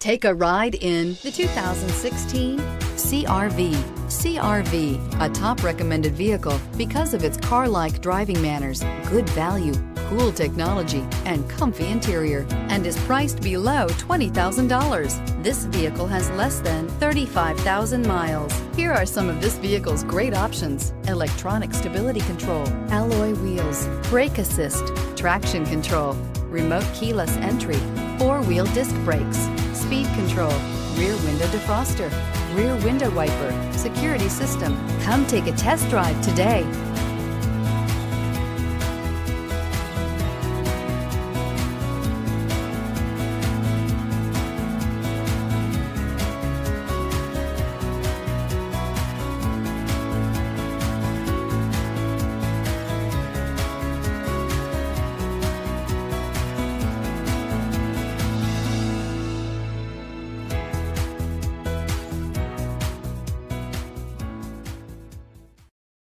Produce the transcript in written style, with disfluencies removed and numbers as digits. Take a ride in the 2016 CR-V. CR-V, a top recommended vehicle because of its car-like driving manners, good value, cool technology, and comfy interior, and is priced below $20,000. This vehicle has less than 35,000 miles. Here are some of this vehicle's great options: electronic stability control, alloy wheels, brake assist, traction control, remote keyless entry, four-wheel disc brakes, speed control, rear window defroster, rear window wiper, security system. Come take a test drive today.